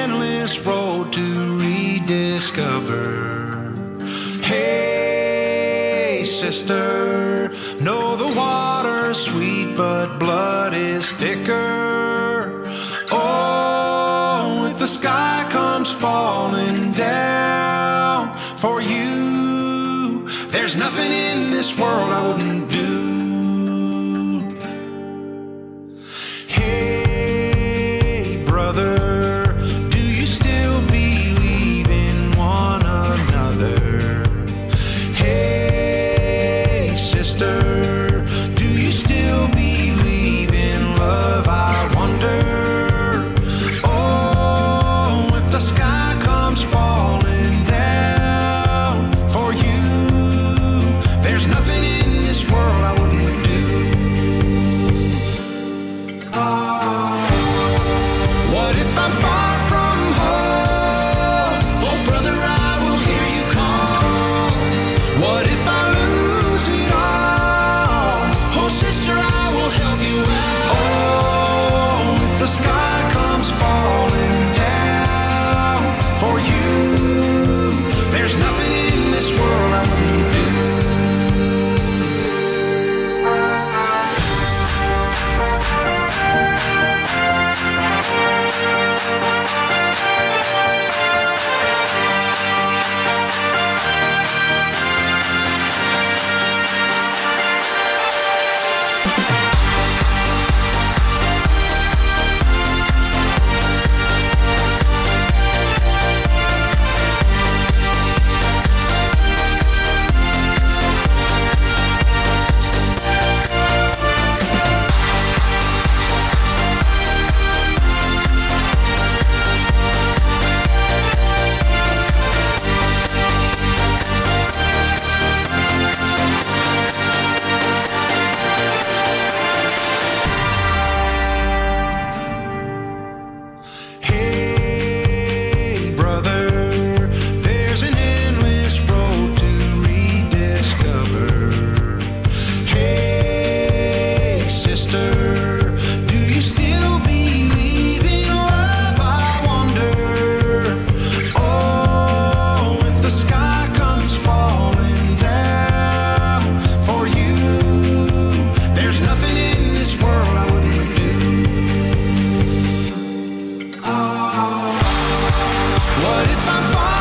endless road to rediscover. Hey, sister, know the water's sweet, but blood is thicker. Oh, if the sky comes falling down for you, there's nothing in this world I wouldn't do. What if I'm